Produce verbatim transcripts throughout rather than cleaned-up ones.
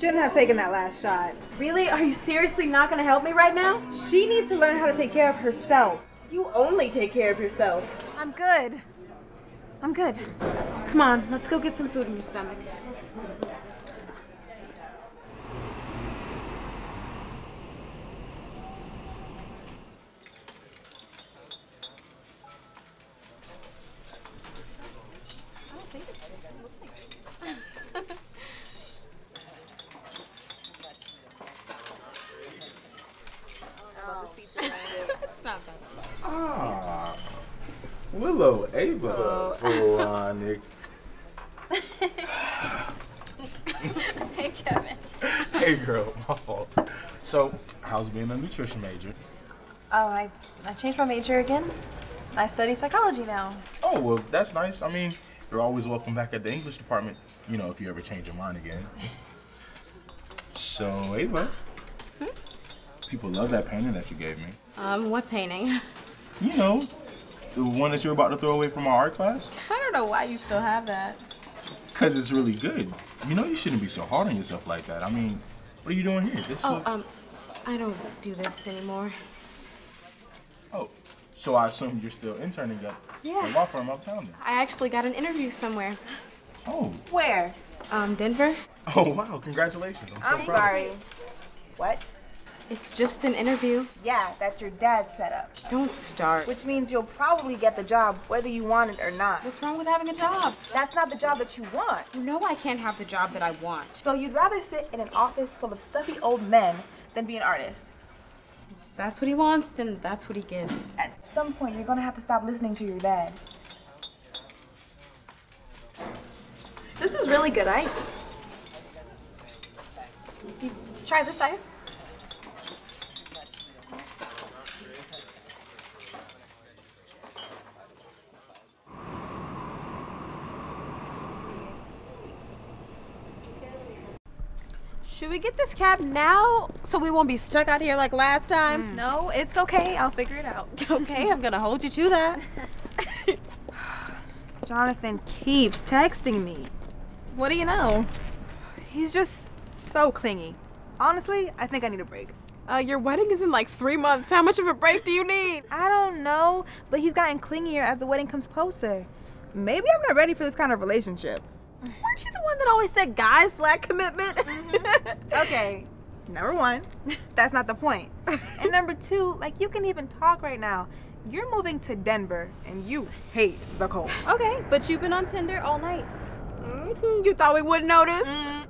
shouldn't have taken that last shot. Really? Are you seriously not gonna help me right now? She needs to learn how to take care of herself. You only take care of yourself. I'm good. I'm good. Come on, let's go get some food in your stomach. Ah, Willow Ava. Oh, Nick. Hey, Kevin. Hey, girl. My fault. So, how's being a nutrition major? Oh, I, I changed my major again. I study psychology now. Oh, well, that's nice. I mean, you're always welcome back at the English department, you know, if you ever change your mind again. So, Ava. Hmm? People love that painting that you gave me. Um, what painting? You know, the one that you're about to throw away from our art class. I don't know why you still have that. Because it's really good. You know, you shouldn't be so hard on yourself like that. I mean, what are you doing here? This oh, um, I don't do this anymore. Oh, so I assume you're still interning at yeah. the law firm uptown then. I actually got an interview somewhere. Oh. Where? Um, Denver. Oh, wow. Congratulations. I'm, I'm so proud. Sorry. What? It's just an interview. Yeah, that your dad set up. Don't start. Which means you'll probably get the job whether you want it or not. What's wrong with having a job? That's not the job that you want. You know I can't have the job that I want. So you'd rather sit in an office full of stuffy old men than be an artist? If that's what he wants, then that's what he gets. At some point, you're gonna have to stop listening to your dad. This is really good ice. You try this ice. Should we get this cab now so we won't be stuck out here like last time? Mm. No, it's okay. I'll figure it out. Okay, I'm gonna hold you to that. Jonathan keeps texting me. What do you know? He's just so clingy. Honestly, I think I need a break. Uh, your wedding is in like three months. How much of a break do you need? I don't know, but he's gotten clingier as the wedding comes closer. Maybe I'm not ready for this kind of relationship. Weren't you the one that always said guys lack commitment? Mm-hmm. Okay, number one, that's not the point. And number two, like you can even talk right now. You're moving to Denver and you hate the cold. Okay, but you've been on Tinder all night. Mm-hmm. You thought we wouldn't notice? Mm.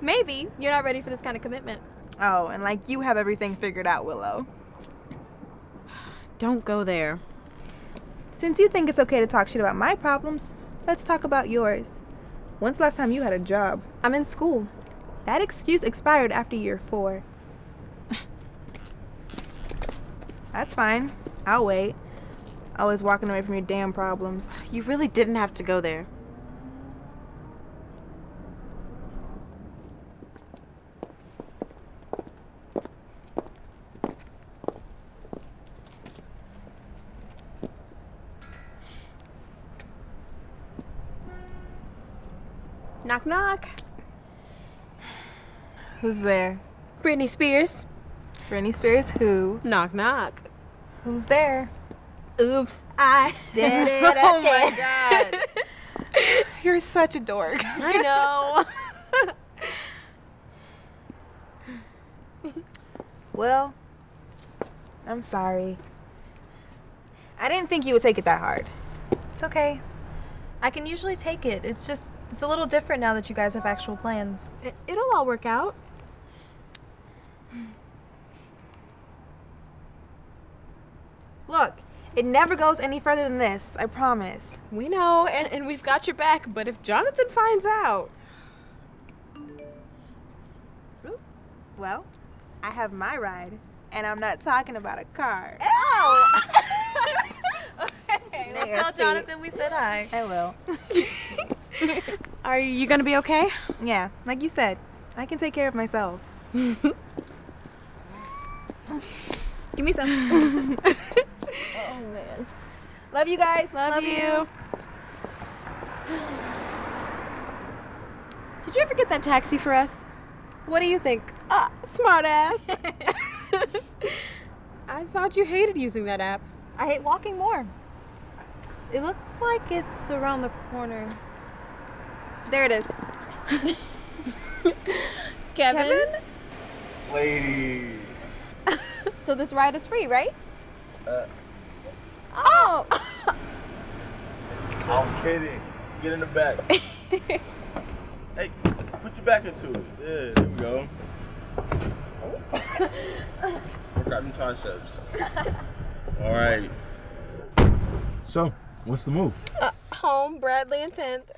Maybe you're not ready for this kind of commitment. Oh, and like you have everything figured out, Willow. Don't go there. Since you think it's okay to talk shit about my problems, let's talk about yours. When's the last time you had a job? I'm in school. That excuse expired after year four. That's fine. I'll wait. Always walking away from your damn problems. You really didn't have to go there. Knock, knock. Who's there? Britney Spears. Britney Spears who? Knock, knock. Who's there? Oops, I did it. Oh my God. You're such a dork. I know. Well, I'm sorry. I didn't think you would take it that hard. It's okay. I can usually take it. It's just... It's a little different now that you guys have actual plans. It, it'll all work out. Look, it never goes any further than this, I promise. We know, and, and we've got your back, but if Jonathan finds out... Well, I have my ride, and I'm not talking about a car. Ew! Okay, let's tell Jonathan we said hi. I will. Are you gonna be okay? Yeah, like you said, I can take care of myself. Give me some. Oh man. Love you guys. Love, Love you. you. Did you ever get that taxi for us? What do you think? Ah, uh, smart ass. I thought you hated using that app. I hate walking more. It looks like it's around the corner. There it is. Kevin? Kevin? Lady. So this ride is free, right? Uh. Oh! I'm kidding. Get in the back. Hey, put your back into it. Yeah, there we go. Oh. Work out them triceps. All right. So, what's the move? Uh, home, Bradley and tenth.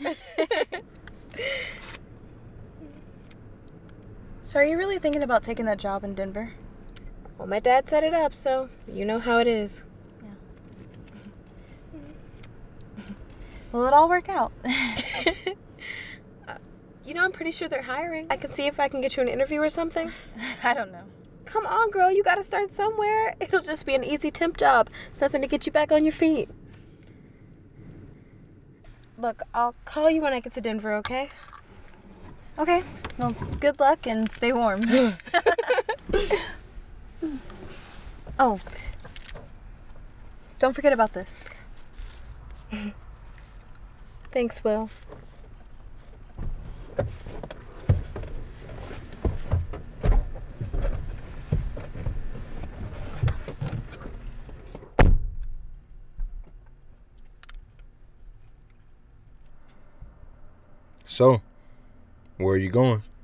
So, are you really thinking about taking that job in Denver? Well, my dad set it up, so you know how it is. Yeah. Will it all work out? uh, you know, I'm pretty sure they're hiring. I can see if I can get you an interview or something. I don't know. Come on, girl, you gotta start somewhere. It'll just be an easy temp job, something to get you back on your feet. Look, I'll call you when I get to Denver, okay? Okay, well, good luck and stay warm. Oh, don't forget about this. Thanks, Will. So, where are you going?